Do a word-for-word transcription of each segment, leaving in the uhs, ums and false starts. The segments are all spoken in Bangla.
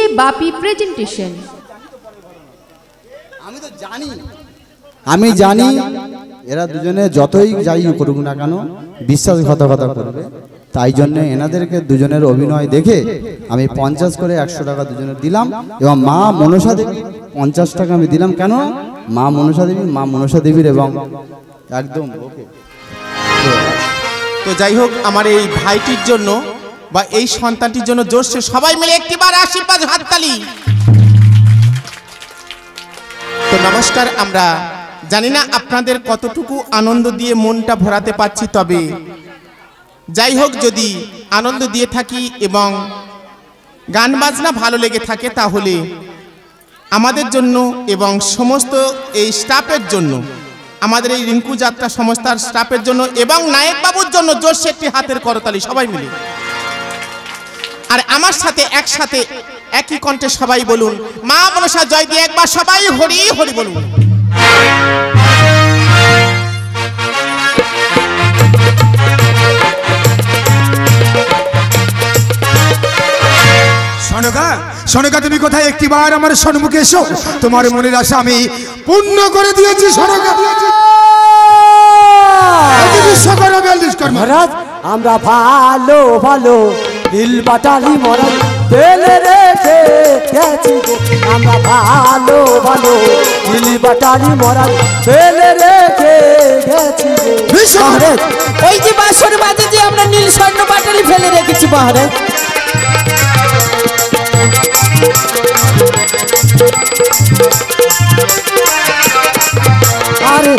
ডিজে বাপি প্রেজেন্টেশন। আমি তো জানি আমি জানি এরা দুজনে যতই যাই করুক না কেন বিশ্বাসঘাতকতা করবে, তাই জন্য এনাদেরকে দুজনের অভিনয় দেখে আমি পঞ্চাশ করে একশো টাকা দুজনের দিলাম এবং মা মনসা দেবী পঞ্চাশ টাকা আমি দিলাম। কেন মা মনসা দেবী মা মনসা দেবীর এবং একদম ওকে। তো যাই হোক, আমার এই ভাইটির জন্য বা এই সন্তানটির জন্য জোরসে সবাই মিলে একবার আশীর্বাদ, হাততালি। তো নমস্কার। আমরা জানি না আপনাদের কতটুকু আনন্দ দিয়ে মনটা ভরাতে পারছি, তবে যাই হোক যদি আনন্দ দিয়ে থাকি এবং গান বাজনা ভালো লেগে থাকে তাহলে আমাদের জন্য এবং সমস্ত এই স্টাফের জন্য, আমাদের এই রিঙ্কু যাত্রা সংস্থার স্টাফের জন্য এবং নায়কবাবুর জন্য জোরসে একটি হাতের করতালি সবাই মিলে। আর আমার সাথে একসাথে একই কণ্ঠে সবাই বলুন মা মনসা জয় দিয়ে একবার সবাই হরি হরি বলুন। শোনগা শোনগা তুমি কোথায়, একটিবার আমার সম্মুখে এসো, তোমার মনের আশা আমি পূর্ণ করে দিয়েছি। শোনগা মহারাজ, আমরা ভালো ভালো দিল বাটালি মরা পেলে রেখে গেছি, আমরা ভালো ভালো দিল বাটালি মরা পেলে রেখে গেছি। ওই যে বাসর বাজে যে আমরা নীল স্বর্ণ বাটালি ফেলে রেখেছি মহারাজ। আরে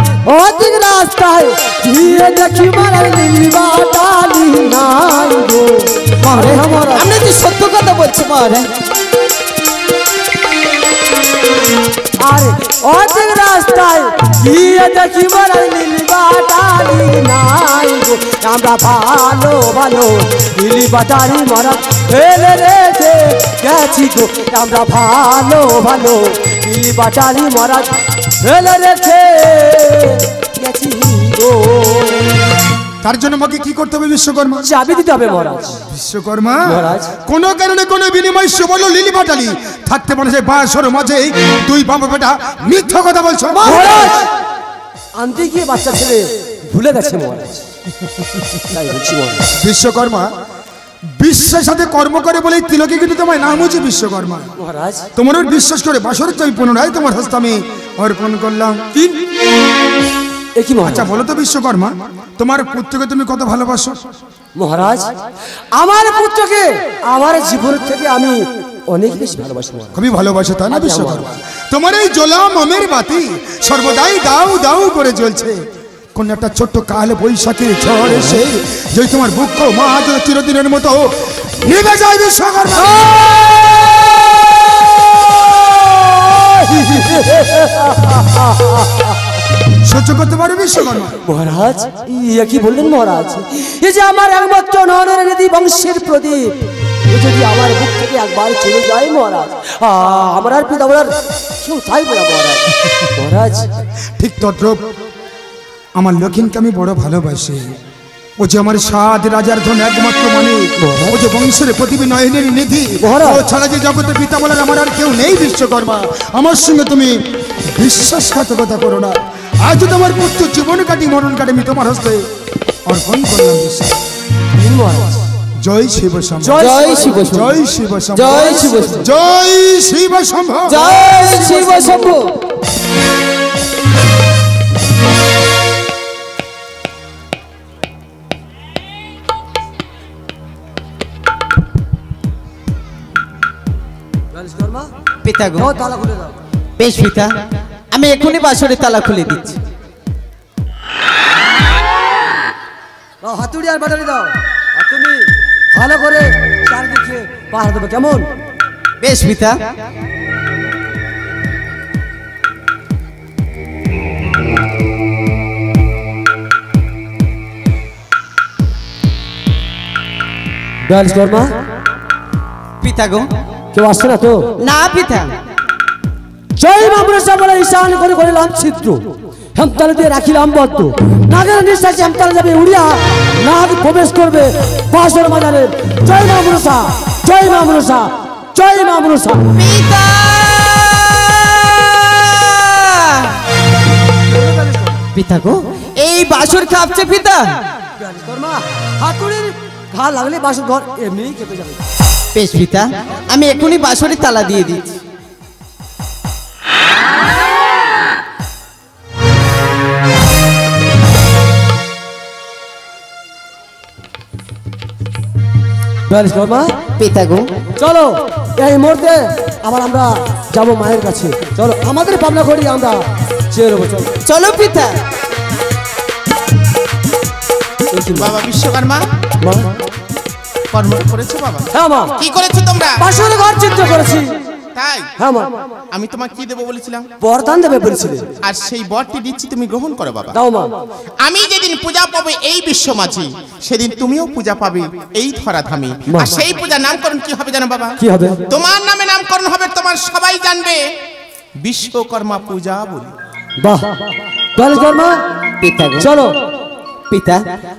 অধিক রাস্তায় ধীরে দেখি মারা লিবা ডালি নাই গো মারে আমরা আমরা যে সত্য কথা বলছি মারে। আরে অধিক রাস্তায় ধীরে দেখি মারা লিবা ডালি নাই গো আমরা ভালো ভালো লিবা ডালি মারা ফেলে রেখে গেছি গো আমরা ভালো ভালো লিবা ডালি মারা ফেলে রেখে গেছি গো। তার জন্য আমাকে কি করতে হবে? বিশ্বকর্মা চাবি দিতে হবে মহারাজ। বিশ্বকর্মা মহারাজ কোন কারণে কোন বিনিময় সুবর্ণ লিলি বাটালি থাকতে পারে সেই বাসর মাঝে তুই বাবা বেটা মিথ্যা কথা বলছো মহারাজ। আনতে গিয়ে বাচ্চা ছেলে ভুলে গেছে মহারাজ, তাই বলছি মহারাজ। বিশ্বকর্মা বিশ্বের সাথে কর্ম করে বলে তিলকে কিন্তু তোমার নাম হচ্ছে বিশ্বকর্মা মহারাজ। তোমার বিশ্বাস করে বাসরের চাবি পুনরায় তোমার হস্তে আমি অর্পণ করলাম। আচ্ছা বলো তো বিশ্বকর্মা, তোমার পুত্রকে তুমি কত ভালোবাসো? মহারাজ আমার পুত্রকে আমার জীবন থেকে আমি অনেক বেশি ভালোবাসি। খুবই ভালোবাসো তা না বিশ্বকর্মা? তোমার এই জ্বলা মমের বাতি সর্বদাই দাউ দাউ করে জ্বলছে। কোন একটা ছোট্ট কাল বৈশাখী ঝড় এসে যদি তোমার বুক মা চিরদিনের মতো নিভে যায় বিশ্বকর্মা। সহ্য করতে পারো বিশ্বকর্মা? মহারাজ ইয়া কি বললেন মহারাজ, এই যে আমার একমাত্র নরনারী বংশের প্রদীপ যদি আমার বুক থেকে একবার চলে যায় মহারাজ, আমার আর পিতা বলার কেউ তাই বলা মহারাজ। মহারাজ ঠিক তদ্রুপ আমার লক্ষিণকে আমি বড় ভালোবাসি। ও যে আমার সাত রাজার ধন একমাত্র মানিক, ও যে বংশের প্রতিবি নয়নের নিধি, ও ছাড়া যে জগতের পিতা বলার আমার আর কেউ নেই বিশ্বকর্মা। আমার সঙ্গে তুমি বিশ্বাসঘাতকতা করো না। আজ তোমার পুত্র জীবন কাটি মরণ কাটি আমি তোমার হস্তে অর্পণ করলাম। জয় শিব শম্ভ, জয় শিব শম্ভ, জয় শিব শম্ভ, জয় শিব শম্ভ, জয় শিব শম্ভ, জয় শিব শম্ভ। পিতা গো তালা খুলে দাও। বেশ পিতা, আমি এখনই বাসরে তালা খুলে দিচ্ছি। হাতুড়ি আর বাটালি দাও, তুমি ভালো করে চারদিকে পাহারা দেবে কেমন? বেশ পিতা। দয়ালকর্মা পিতা গো কেউ আসছে না তো? না পিতা। জয় মামরসা বলে ঈশান করে করিলাম চিত্র, হেমতাল দিয়ে রাখিলাম বদ্ধ, নাগের নিঃশ্বাসে হেমতাল যাবে উড়িয়া, নাগ প্রবেশ করবে বাসর মাজারে। জয় মামরসা, জয় মামরসা, জয় নামরুষ। পিতা গো, এই বাসুর কাঁপছে পিতা। হাতুড়ির ঘা লাগলে বাসুর ঘর এমনি কেঁপে যাবে। বেশ পিতা, আমি এখনই বাসুরি তালা দিয়ে দিচ্ছি। পিতা গো চলো, এই মুহূর্তে আবার আমরা যাবো মায়ের কাছে। চলো আমাদের পাবনা করি আমরা, চলো পিতা। বাবা বিশ্বকর্মা, কর্মটা করেছো বাবা? হ্যাঁ মা। কি করেছো তোমরা? বাসুর ঘর চিত্র করেছি। তাই? হ্যাঁ মা। আমি তোমাকে কি দেব বলেছিলাম? বরদান দেবে বলেছিলে, আর সেই বরটি দিচ্ছি, তুমি গ্রহণ করো বাবা। দাও মা। আমি যেদিন পূজা পাবে এই বিশ্ব মাঝি, সেদিন তুমিও পূজা পাবে এই ধরাধামে। আর সেই পূজা নামকরণ কি হবে জানো বাবা? কি হবে? তোমার নামে নামকরণ হবে, তোমার সবাই জানবে বিশ্বকর্মা পূজা বলে। বাহ বিশ্বকর্মা। পিতা চলো। পিতা,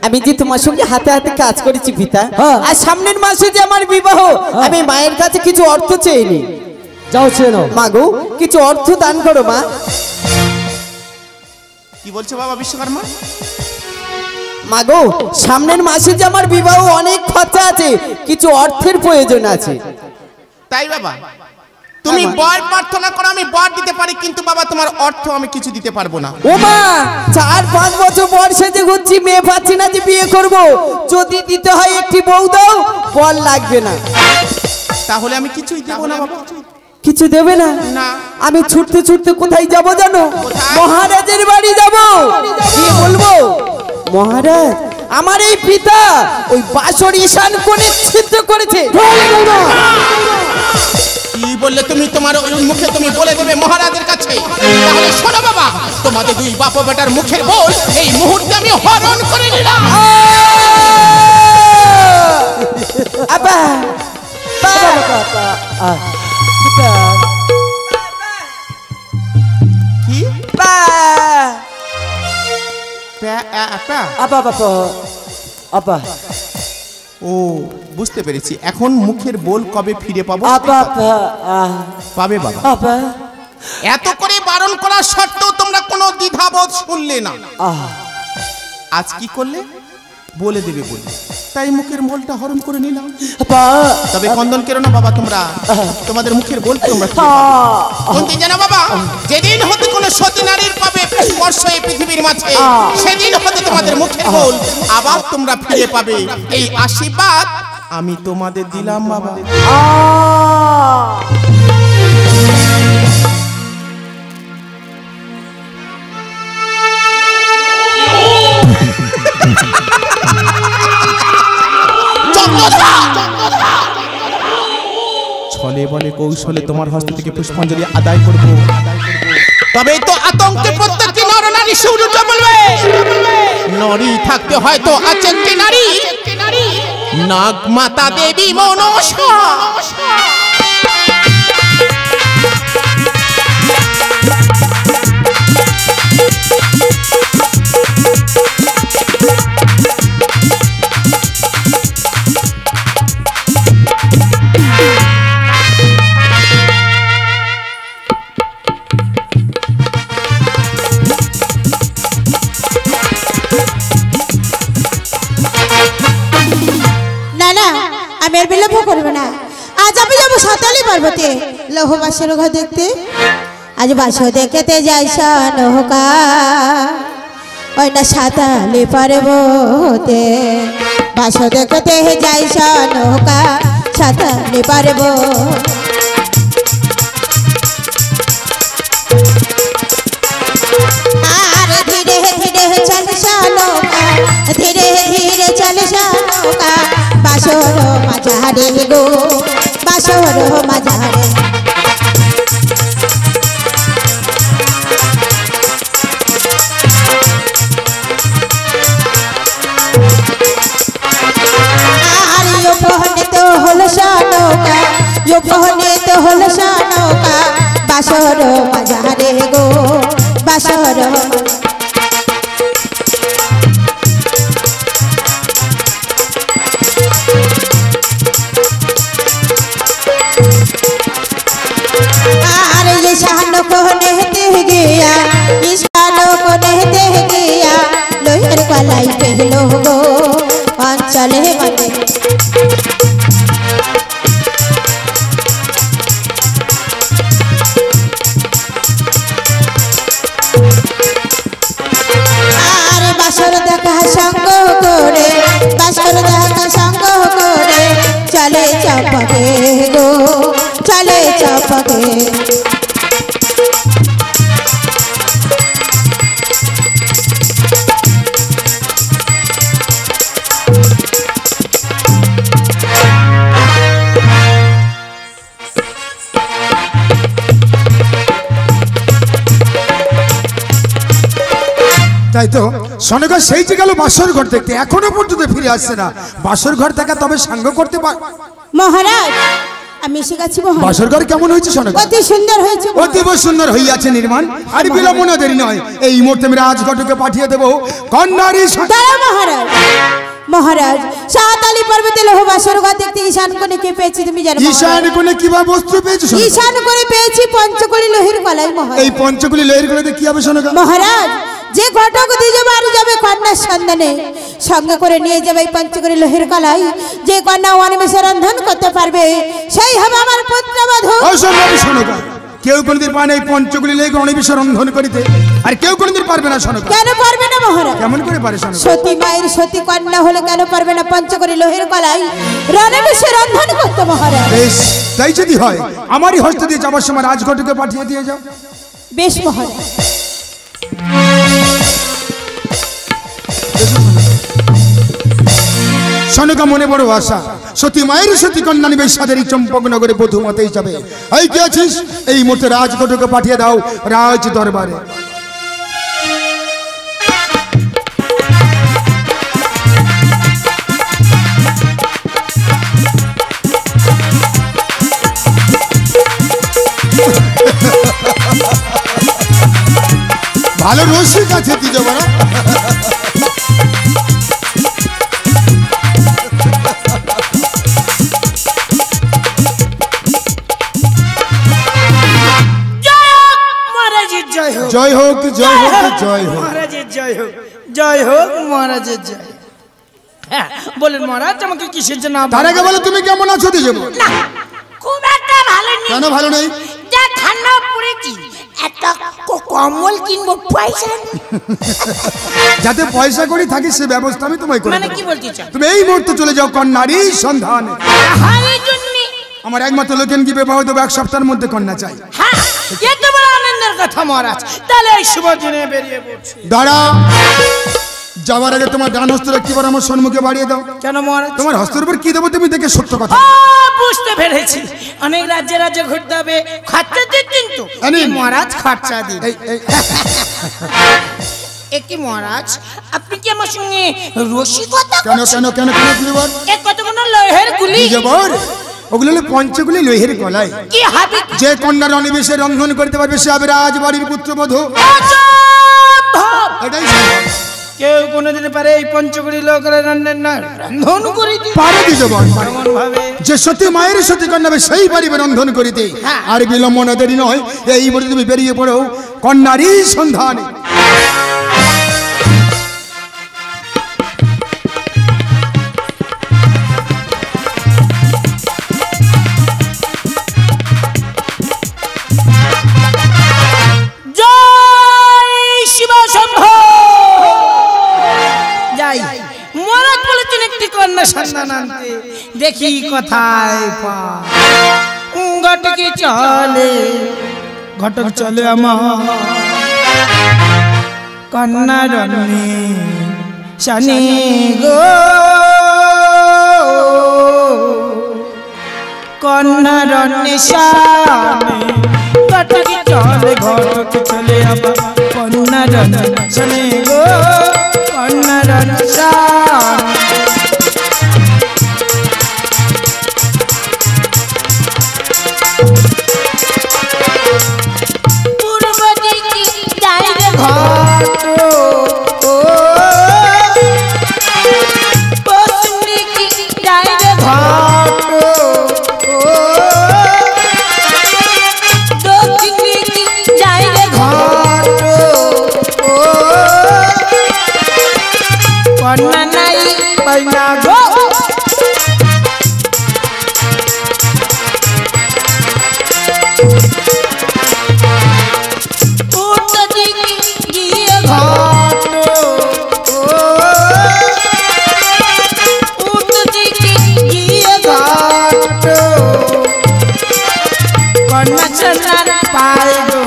আমি যে তোমার সঙ্গে হাতে হাতে কাজ করেছি পিতা, আর সামনের মাসে যে আমার বিবাহ, আমি মায়ের কাছে কিছু অর্থ চেয়েনি। যাও চেয়ে নাও। মা গো, কিছু অর্থ দান করো মা। কি বলছো বাবা বিশ্বকর্মা? মা গো, সামনের মাসে যে আমার বিবাহ, অনেক খরচা আছে, কিছু অর্থের প্রয়োজন আছে। তাই বাবা? তুমি বর প্রার্থনা করো, আমি বর দিতে পারি, কিন্তু বাবা তোমার অর্থ আমি কিছু দিতে পারবো না। ও মা, চার পাঁচ বছর বয়সে যে ঘুরছি, মেয়ে পাচ্ছি না যে বিয়ে করব। যদি দিতে হয় একটি বউ দাও, বর লাগবে না। তাহলে আমি কিছুই দেব না বাবা। কিছু দেবে না? না। আমি ছুটতে ছুটতে কোথায় যাব জানো? মহারাজের বাড়ি যাব। কি বলবো? মহারাজ, আমার এই পিতা ওই বাসর ঈশান কোণে ছিদ্র করেছে। কি বললে তুমি? তোমার মুখে তুমি বলে দেবে মহারাজের কাছে? তাহলে শোনো বাবা, তোমাদের দুই বাপ বেটার মুখের বল এই মুহূর্তে আমি হরণ করে নিলাম। আপা কি পা পা আপা আপা আপা ও বুঝতে পেরেছি, এখন মুখের বল কবে ফিরে পাবো? পাবে বাবা। এত করে বারণ করা সত্ত্বেও তোমরা কোনো দ্বিধাবোধ শুনলে না। আজ কি করলে? বলে দেবে বলে তাই মুখের বলটা হরণ করে নিলাম। তবে কন্দন কেন না বাবা, তোমরা তোমাদের মুখের বলতে তোমরা বলতে জানো বাবা, যেদিন হতে কোনো সতী নারীর পাবে স্পর্শ এই পৃথিবীর মাঝে, সেদিন হতে তোমাদের মুখের বল আবার তোমরা ফিরে পাবে। এই আশীর্বাদ আমি তোমাদের দিলাম বাবা। ছলে বলে কৌশলে তোমার হস্ত থেকে পুষ্পাঞ্জলি আদায় করব। তবে তো আতঙ্কে প্রত্যেকটি নরনারী শুরু বলবে। নারী থাকতে হয়তো আছেন কি নারী, নাগমাতা দেবী মনসা। লৌহ বাসর ঘর দেখতে আজ বাসো দেখতে যাই নৌকা, ওই না সাঁতালি পারবতে। বাসো দেখতে যাই নৌকা, সাঁতালি পারব। আর ধীরে ধীরে চলছ নৌকা, ধীরে ধীরে চলছ নৌকা, বাসর মাঝারে গো, বাসর মাঝারে। বহনে তো হল নৌকা, বাসর মাঝারে গো, বাসর। চাপাকে গো চলে চাপাকে তাই তো সনেকর সেই যে গেল বাসর ঘর দেখতে এখনো পর্যন্ত ফিরে আসছে না। বাসর ঘর থাকা তবে সাঙ্গ করতে পার মহারাজ। আমি এসে গেছি মহারাজ। বাসর ঘর কেমন হয়েছে সনেক? অতি সুন্দর হয়েছে, অতিব সুন্দর হইয়াছে নির্মাণ। আর বিলম্বনা দেরি নয়, এই মুহূর্তে আমি রাজঘটকে পাঠিয়ে দেব কন্যারি সদারা। মহারাজ মহারাজ সাতালি পর্বতে লহ বাসর ঘর দেখতে ঈশান কোণে কি পেয়েছি তুমি জানো? ঈশান কোণে কি বা বস্তু পেয়েছো? ঈশান কোণে পেয়েছি পঞ্চকলি লোহের গলায়। মহারাজ এই পঞ্চকলি লোহের গলাতে কি হবে সনেক? মহারাজ যে ঘটক দিজে বাড়ি যাবে কন্যার সন্ধানে সঙ্গে করে নিয়ে যাবে পঞ্চকরি লোহের গলায়। যে কন্যা অনিমেষে রন্ধন করতে পারবে সেই হবে আমার পুত্রবধূ। কেউ কোনদিন পায় না এই পঞ্চকলি লোহের অনিমেষে রন্ধন করিতে, আর কেউ কোনদিন পারবে না। শোনো কেন পারবে না মহারাজ? কেমন করে পারে? শোনো সতী মায়ের সতী কন্যা হলে কেন পারবে না পঞ্চকরি লোহের গলায় রণবেশে রন্ধন করতে মহারাজ? বেশ, তাই যদি হয় আমারই হস্ত দিয়ে যাবার সময় রাজঘটকে পাঠিয়ে দিয়ে যাও। বেশ মহারাজ। সনকা মনে বড় আশা, সতী মায়ের সতী কন্যা নিবে সাদেরই চম্পকনগরে বধুমতে যাবে। এই কে আছিস এই মুহূর্তে রাজঘটকে পাঠিয়ে দাও রাজ দরবারে। ভালো রসিক আছে দিতে পারা। জয় হোক, জয় হোক, জয় হোক মহারাজের জয় হোক, জয় হোক মহারাজের জয়। হ্যাঁ বলেন মহারাজ, আমাকে কিসের জন্য? তার আগে বলো তুমি কেমন আছো? দিদি না খুব একটা ভালো নেই। কেন ভালো নেই? যা ঠান্ডা পড়েছি, একটা কম্বল কিনবো পয়সা যাতে পয়সা করি থাকে সে ব্যবস্থা আমি তোমায় করি। মানে কি বলতে চাও তুমি? এই মুহূর্তে চলে যাও কন্যারই সন্ধানে। আমার একমাত্র লোকেন কি বিবাহ দেবো, এক সপ্তাহের মধ্যে কন্যা চাই। যাওয়ার আগে তোমার ডান হস্ত একবার আমার সম্মুখে বাড়িয়ে দাও। কেন মহারাজ? তোমার হস্তের উপর কি দেবো তুমি দেখে সত্য কথা। বুঝতে পেরেছি, অনেক রাজ্যে রাজ্যে ঘুরতে হবে, খরচা দিই কিন্তু মহারাজ, খরচা দিই। একই মহারাজ আপনি কি আমার সঙ্গে রসিকতা? কেন কেন কেন কেন গুলিবর এক কত কোন লোহের গুলি যাবর ওগুলো হলো পঞ্চগুলি লোহের গলায়। যে কন্যার অনিবেশে রন্ধন করতে পারবে সে হবে রাজবাড়ির পুত্রবধূ। এটাই কেউ কোনোদিন পারে এই পঞ্চগুলি লোক রন্ধন করিতে পারে ভাবে। যে সতী মায়ের সতী কন্যা সেই পারিবে রন্ধন করিতে। আর বিলম্ব না দেরি নয়, এই বলে তুমি বেরিয়ে পড়ো কন্যারই সন্ধানে। দেখি কোথায় ঘটকে চলে, ঘটক চলে আমার কন্যার শনি গো কন্যার ঘটকে চলে, ঘটক চলে আমার কন্যার শনি গো কন্যার। One কন্যা সন্তান পাই গো,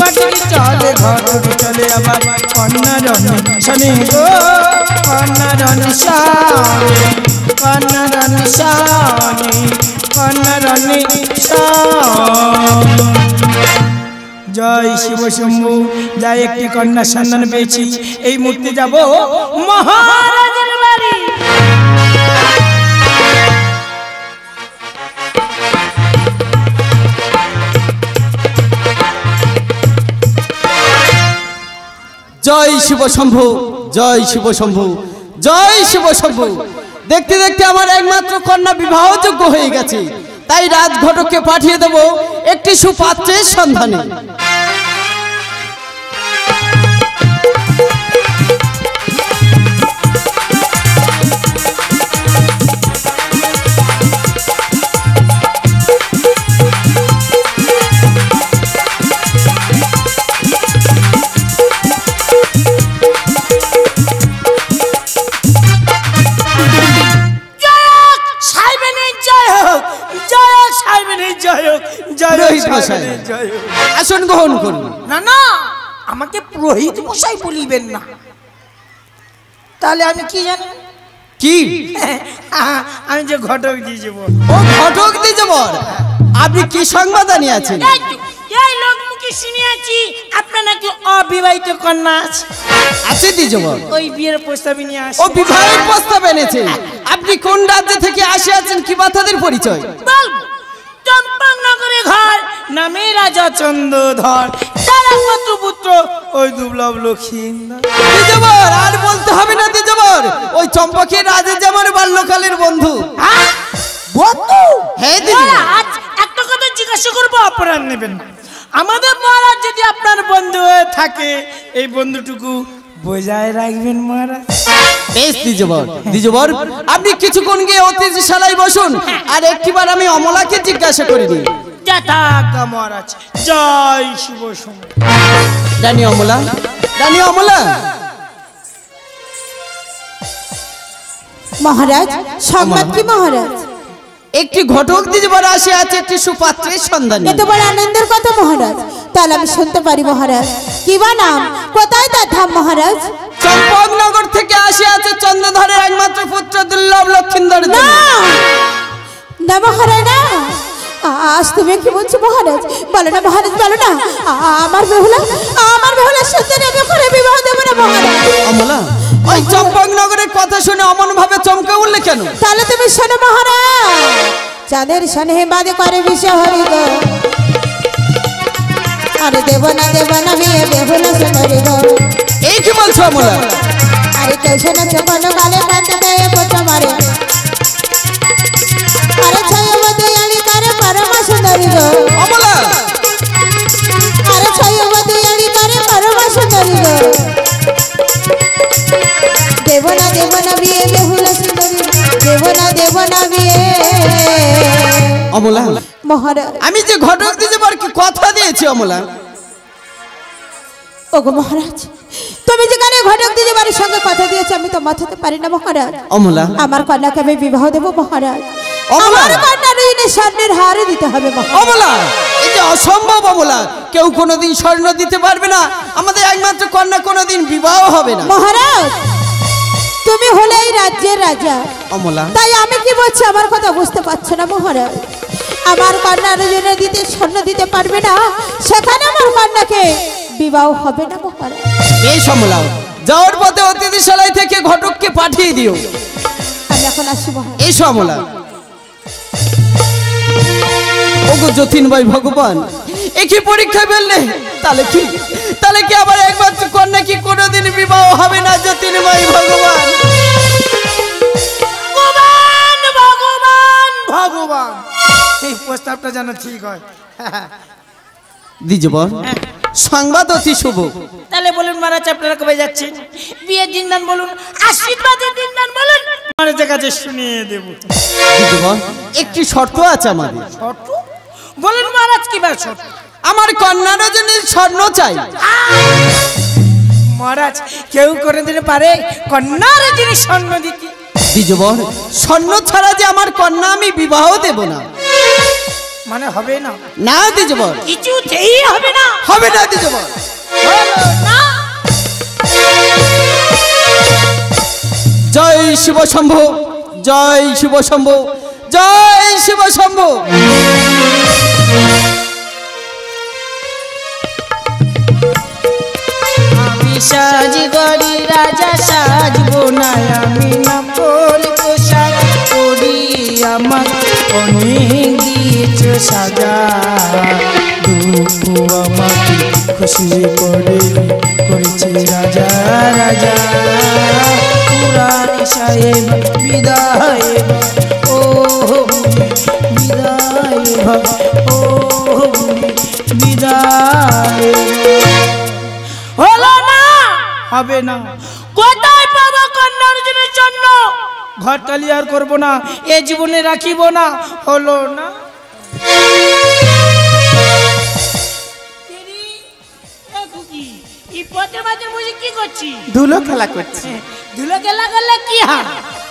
বটলি চলে ঘর চলে আমার কন্যা রণে গো, কন্যা রণে কন্যা রণে কন্যা রণে। জয় শিব শম্ভু, যা একটি কন্যা সন্তান পেয়েছি, এই মুহূর্তে যাব মহারাজের বাড়ি। জয় শিব শম্ভু, জয় শিব শম্ভু, জয় শিব শম্ভু। দেখতে দেখতে আমার একমাত্র কন্যা বিবাহযোগ্য হয়ে গেছে, তাই রাজঘটককে পাঠিয়ে দেব একটি সুপাত্রের সন্ধানে। আসন গ্রহণ করুন। না না, আমাকে পুরোহিত মশাই বলিবেন না, তাহলে আমি কি জানি কি আমি যে ঘটক দিয়ে যাব। ও ঘটক দিয়ে যাব, আপনি কি সংবাদ নিয়ে আছেন? এই লোকমুখে শুনিয়াছি আপনার নাকি অবিবাহিত কন্যা আছে। আছে দিয়ে যাব, ওই বিয়ের প্রস্তাব নিয়ে আসে। ও বিবাহের প্রস্তাব এনেছে। আপনি কোন রাজ্য থেকে আসে আছেন, কি বা তাদের পরিচয়? চম্পকনগরে ঘর, নামে রাজা চন্দ্রধর, তারা পুত্র পুত্র ওই দুর্লভ লক্ষিন্দর। তেজবর আর বলতে হবে না, তেজবর ওই চম্পকের রাজা যেমন বাল্যকালের বন্ধু। হ্যাঁ বন্ধু, হ্যাঁ দিদি। আজ একটা কথা জিজ্ঞাসা করবো, অপরাধ নেবেন না। আমাদের মহারাজ যদি আপনার বন্ধু হয়ে থাকে, এই বন্ধুটুকু বজায় রাখবেন মহারাজ। বেশ দ্বিজবর, দ্বিজবর আপনি কিছুক্ষণ গিয়ে অতিথিশালায় বসুন, আর একটিবার আমি অমলাকে জিজ্ঞাসা করে দিই। মহারাজ জয় শিব শম্ভু। রানী অমলা, রানী অমলা। মহারাজ সংবাদ কি মহারাজ? একটি ঘটক দ্বিজবর আসে আছে একটি সুপাত্রের সন্ধানে। এত বড় আনন্দের কথা মহারাজ, তাহলে আমি শুনতে পারি মহারাজ। কিবা নাম, কোথায় তার ধাম মহারাজ? চম্পকনগর থেকে আসে আছে চন্দ্রধরের একমাত্র পুত্র দুর্লভ লক্ষিন্দর। না না মহারাজ, না। আজ তুমি কি বলছো মহারাজ? বলো না মহারাজ, বলো না। আমার বেহুলা, আমার বেহুলা সত্যি রেখে করে বিবাহ দেবো না মহারাজ। অমলা, ওই চম্পকনগরের কথা শুনে অমন ভাবে চমকে উঠলে কেন? তাহলে তুমি শোনো মহারাজ। যাদের শোনে বাদে করে বিষয় হরি গো, আরে দেব না দেব না মেয়ে বেহুলা শোনারি গো। এই কি বলছো অমলা? আরে কেউ শোনাচ্ছে কোনো কালে কাটে দেয় কোথা মারে, আরে ছয় বদে আলি কারে পরমা সুন্দরী গো। অমলা, আরে ছয় বদে আলি কারে পরমা সুন্দরী গো। দেব না দেব না বিয়ে বেহুলা সুন্দরী, দেব না দেব না বিয়ে। অমলা মহারাজ, আমি যে ঘটক দিতে পার কি কথা দিয়েছি অমলা। ওগো মহারাজ, তুমি যেখানে ঘটক দিদি বাড়ির সঙ্গে কথা দিয়েছি, আমি তো মাথাতে পারি না মহারাজ। অমলা, আমার কন্যাকে আমি বিবাহ দেবো মহারাজ। আমার কন্যার ঋণে স্বর্ণের হারে দিতে হবে অমলা। এটা অসম্ভব অমলা, কেউ কোনোদিন স্বর্ণ দিতে পারবে না। আমাদের একমাত্র কন্যা কোনোদিন বিবাহ হবে না মহারাজ। তুমি হলে এই রাজ্যের রাজা অমলা, তাই আমি কি বলছি আমার কথা বুঝতে পারছো না মহারাজ? আমার কন্যার জন্য দিতে স্বর্ণ দিতে পারবে না, সেখানে আমার কন্যাকে বিবাহ হবে না মহারাজ। বেশ অমলা, যাওয়ার পথে অতিথিশালায় থেকে ঘটককে পাঠিয়ে দিও। আমি এখন আসি মহারাজ। এসো অমলা। ওগো যতীন ভাই ভগবান, একই পরীক্ষা ফেললে, তাহলে কি তাহলে কি আবার একবার কন্যা কি কোনোদিন বিবাহ হবে না? যতীন ভাই ভগবান, ভগবান ভগবান, এই প্রস্তাবটা যেন ঠিক হয়। দ্বিজবর সংবাদ অতি শুভ। তাহলে বলুন মহারাজ, আপনারা কবে যাচ্ছেন? বিয়ের দিনদান বলুন, আশীর্বাদের দিনদান বলুন, মহারাজের কাছে শুনিয়ে দেব। দ্বিজবর একটি শর্ত আছে আমাদের। শর্ত বলুন মহারাজ, কি বার শর্ত? আমার কন্যার জন্য স্বর্ণ চাই মহারাজ। কেউ করে দিতে পারে কন্যার জন্য স্বর্ণ দিতে? দ্বিজবর স্বর্ণ ছাড়া যে আমার কন্যা আমি বিবাহ দেব না। মানে হবে না না দিতে বল, কিছুতেই হবে না, হবে না দিতে বল না। জয় শিব শম্ভু, জয় শিব শম্ভু, জয় শিব শম্ভু। আমি সাজ গরি রাজা সাজব না, আমি না ফুল পোশাক পরি, আমার অনেক দিয়েছ সাজা, দুঃখু আমাকে খুশি করে করেছে রাজা রাজা। পুরানি সাহেব বিদায় ও বিদায় ভব ও বিদায়। হলো না, হবে না। কোথায় পাবো কন্যা অর্জুনের জন্য? ঘর তালি আর করবো না, এ জীবনে রাখিব না। হলো না। ধুলো খেলা করছে, ধুলো খেলা করলে কি হয়?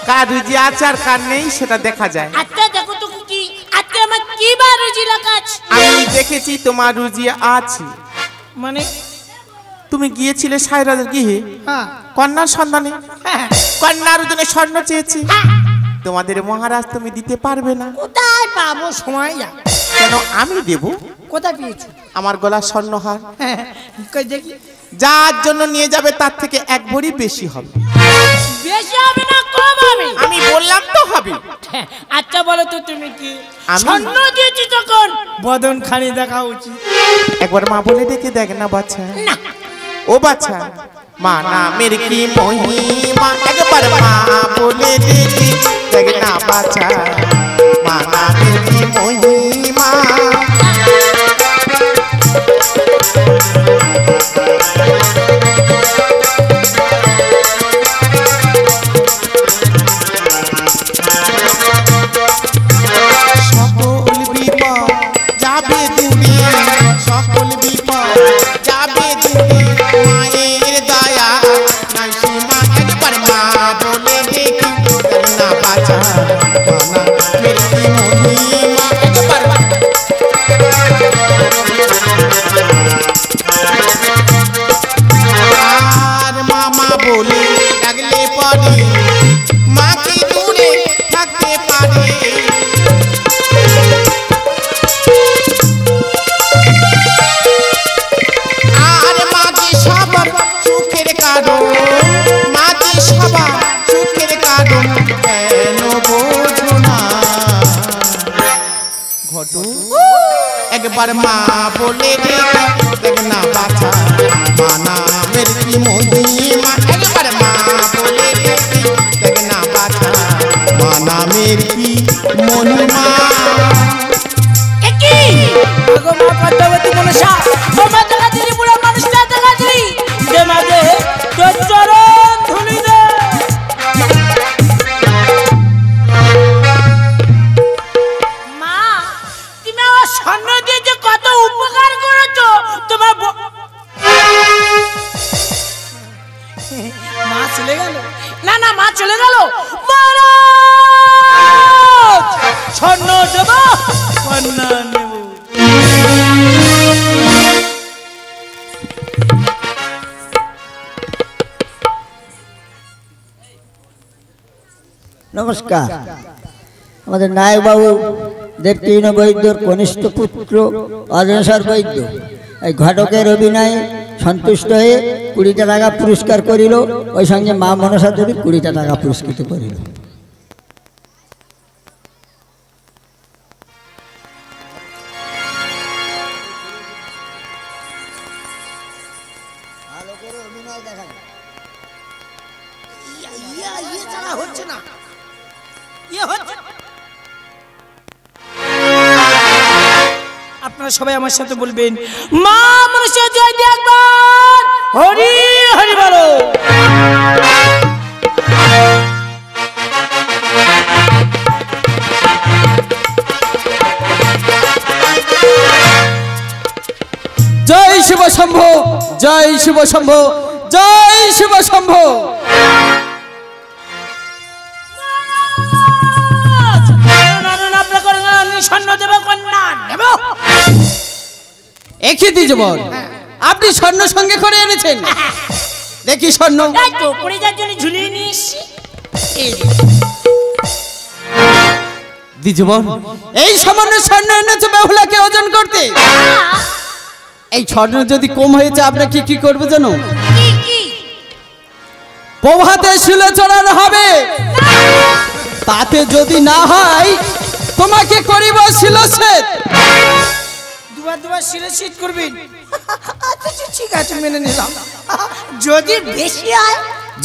কার রুজি আছে আর কার নেই সেটা দেখা যায়। আচ্ছা দেখো তো কুকি, আজকে আমার কি বা রুজি লাগাচ্ছে? আমি দেখেছি তোমার রুজি আছে। মানে তুমি গিয়েছিলে সায়রাজের গৃহে কন্যার সন্ধানে, কন্যার জন্য স্বর্ণ চেয়েছি। তোমাদের মহারাজ তুমি দিতে পারবে না। কোথায় পাবো? সময় যা, কেন আমি দেব? কোথায় পেয়েছো? আমার গলার স্বর্ণহার। দেখি, যার জন্য নিয়ে যাবে তার থেকে এক ভরি বেশি হবে। বেশি হবে না কম হবে? আমি বললাম তো হবে। আচ্ছা বলো তো তুমি কি স্বর্ণ দিয়েছো? তখন বদন খানি দেখা উচিত। একবার মা বলে দেখে দেখ না বাচ্চা, না ও বাচ্চা, মা নামের কি মহিমা, একবার মা বলে দেখি দেখ না বাচ্চা, মা নামের কি মহিমা। একবার মা বলে দেখ না বাছা, মা নামের কি মহিমা, একবার মা বলে দেখ না বাছা, মা নামের কি মহিমা। নমস্কার, আমাদের নায়কবাবু দেবকৃষ্ণ বৈদ্যর কনিষ্ঠ পুত্র অজনেশ্বর বৈদ্য এই ঘটকের অভিনয়ে সন্তুষ্ট হয়ে কুড়িটা টাকা পুরস্কার করিল, ওই সঙ্গে মা মনসা দেবী কুড়িটা টাকা পুরস্কৃত করিল। আপনারা সবাই আমার সাথে বলবেন, মা মনসা জয় দিয়ে একবার হরি হরি বলো। জয় শিব শম্ভু, জয় শিব শম্ভু, জয় শিব শম্ভু। স্বর্ণ দেব কন্যা দেব। এ খেতে জীবন আপনি স্বর্ণ সঙ্গে করে এনেছেন? দেখি স্বর্ণ পড়ে যাওয়ার জন্য ঝুলিয়ে নিয়ে দ্বিজবর, এই সামান্য স্বর্ণ এনেছে বাহুলাকে ওজন করতে। এই স্বর্ণ যদি কম হয়েছে আপনাকে কি করবো জানো? প্রভাতে শিলে চড়ানো হবে, তাতে যদি না হয় তোমাকে করিব শিলচ্ছেদ। দুবার দুবার শিলচ্ছেদ করবেন? আচ্ছা ঠিক আছে মেনে নিলাম। যদি বেশি হয়?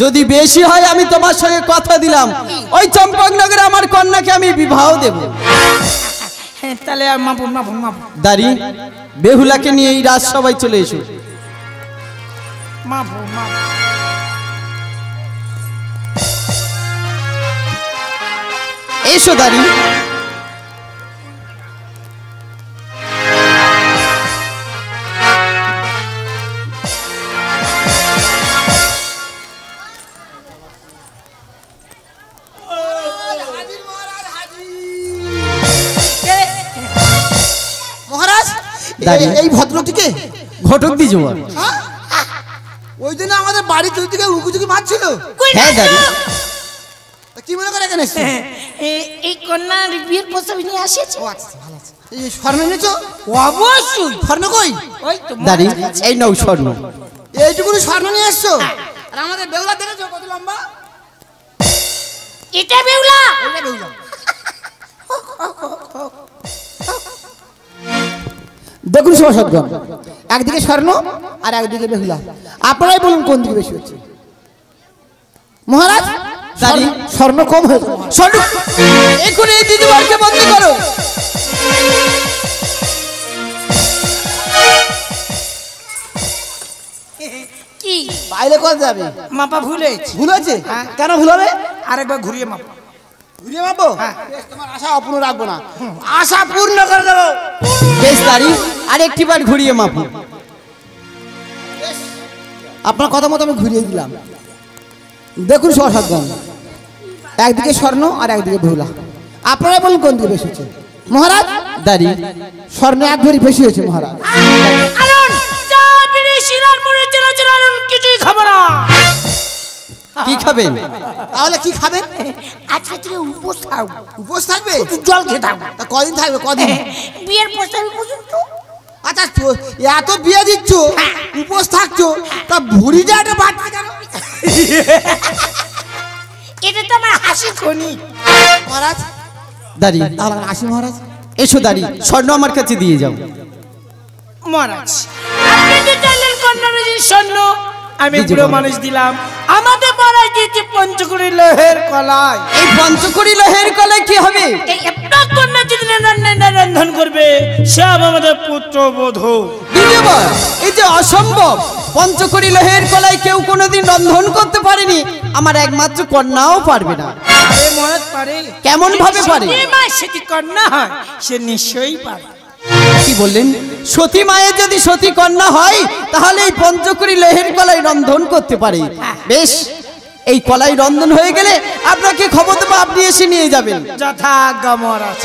যদি বেশি হয় আমি তোমার সঙ্গে কথা দিলাম, ওই চম্পকনগরে আমার কন্যাকে আমি বিবাহ দেব। তাহলে দাঁড়ি বেহুলাকে নিয়ে এই রাজসভায় চলে এসো। এসো দাঁড়ি। এই ভদ্রটিকে ঘটক দি জোয়ার ওই দিন আমাদের বাড়ি থেকে উকুচুকি মারছিল। কি মনে করে এখানে এই কন্যার বিয়ের প্রস্তাব নিয়ে আসিয়েছে? এই স্বর্ণ এনেছো? অবশ্যই। স্বর্ণ কই? ওই তো দাঁড়ি, এই নাও স্বর্ণ। এইটুকু স্বর্ণ নিয়ে আসছো? আর আমাদের বেউলা দেখেছো কত লম্বা? এটা বেউলা? এটা বেউলা। দেখুন সভাসদগণ, একদিকে স্বর্ণ আর একদিকে বেহুলা, আপনারাই বলুন কোন দিকে বেশি হচ্ছে। মহারাজ স্বর্ণ কম হয়েছে। এখন এই দিদিবারকে বন্দী করো। কি বাইরে কোথায় যাবে? মাপা ভুলে ভুলেছে। কেন ভুলাবে? আরেকবার ঘুরিয়ে মাপা। ঘুরিয়ে মাপো? তোমার আশা অপূর্ণ রাখবো না, আশা পূর্ণ করে দেবো। বেশ দাঁড়ি, আর একটি বার ঘুরিয়ে মাপো। আপনার কথা মতো আমি ঘুরিয়ে দিলাম। দেখুন সভাসদগণ, একদিকে স্বর্ণ আর একদিকে বেহুলা, আপনারা বলুন কোন দিকে বেশি হচ্ছে। মহারাজ দাঁড়ি, স্বর্ণ এক ভরি বেশি হয়েছে। মহারাজ কি খাবেন তাহলে? কি খাবেন? আজকে থেকে উপোস থাকবো। উপোস থাকবে? জল খেয়ে থাকবো। কদিন থাকবে? কদিন বিয়ের প্রস্তাব পর্যন্ত। আচ্ছা এত বিয়ে দিচ্ছ, উপোস থাকছো, তা ভুড়ি যাওয়াটা বাড়ছে কেন? এটা তো আমার হাসি খনি। মহারাজ দাঁড়ি, তাহলে হাসি। মহারাজ এসো দাঁড়ি, স্বর্ণ আমার কাছে দিয়ে যাও। মহারাজ আপনি তো চাইলেন কন্যার স্বর্ণ, আমি বুড়ো মানুষ দিলাম। আমাদের পাড়ায় গিয়েছে পঞ্চকুড়ি লোহের কলায়। এই পঞ্চকুড়ি লোহের কলায় কি হবে? রন্ধন করবে সে আমাদের পুত্রবধূ। এই যে অসম্ভব, পঞ্চকুড়ি লোহের কলায় কেউ কোনোদিন রন্ধন করতে পারেনি, আমার একমাত্র কন্যাও পারবে না। কেমন ভাবে পারে? সেটি কন্যা হয়, সে নিশ্চয়ই পারে। কি বললেন? সতী মায়ের যদি সতী কন্যা হয় তাহলে এই পঞ্চকুড়ি লোহের কলাই রন্ধন করতে পারে। বেশ, এই কলাই রন্ধন হয়ে গেলে আপনাকে খবর দেব, আপনি এসে নিয়ে যাবেন। যথাজ্ঞা মহারাজ।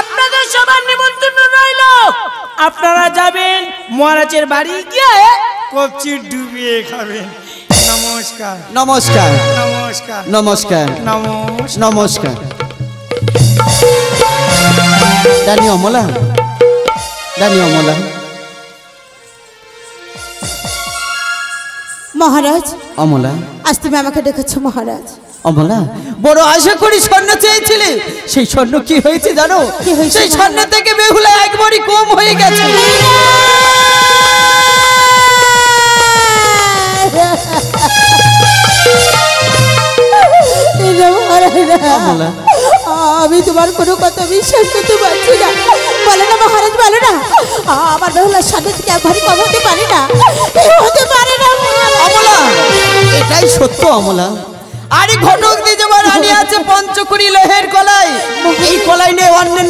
আপনাদের সবার নিমন্ত্রণ রইল, আপনারা যাবেন মহারাজের বাড়ি গিয়ে কবচি ডুবিয়ে খাবেন। নমস্কার নমস্কার নমস্কার নমস্কার নমস্কার। দানি অমলা, দানি অমলা। মহারাজ অমলা, আজ তুমি আমাকে ডেকেছো? মহারাজ অমলা, বড় আশা করি স্বর্ণ চেয়েছিলে, সেই স্বর্ণ কি হয়েছে জানো? সেই স্বর্ণ থেকে বেহুলা একবারই কম হয়ে গেছে। আমি তোমার কোনো কথা বিশ্বাস করতে পারছি না। বলো না মহারাজ, বলো না। আমার বেহুলার সাথে একবারই কম হতে পারে না, হতে পারে না। অমলা, এটাই সত্য অমলা। আরে ঘটক দিয়ে যাবার আনি আছে পঞ্চকুড়ি লোহের কলাই, এই কলাই নিয়ে অন্য